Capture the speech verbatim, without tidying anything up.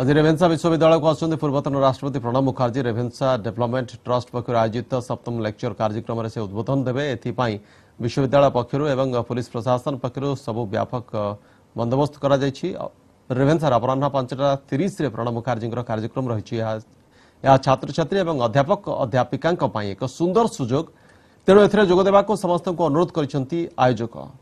आज रेभेन्सा विश्वविद्यालय को आसुच्च पूर्वतन राष्ट्रपति प्रणब मुखर्जी रेभेन्सा डेवलपमेंट ट्रस्ट पक्ष आयोजित सप्तम लेक्चर कार्यक्रम से उद्बोधन देवे। एथिपाई विश्वविद्यालय पक्षर एवं पुलिस प्रशासन पक्षर सबु व्यापक बंदोबस्त करा जायछि। रेभेन्सा अपराह्न पांचटा तीस प्रणब मुखर्जी कार्यक्रम रही छात्र छात्री और अध्यापक अध्यापिका एक सुंदर सुजोग, तेणु एथिरे जोग देबाको समस्त को अनुरोध कर आयोजक।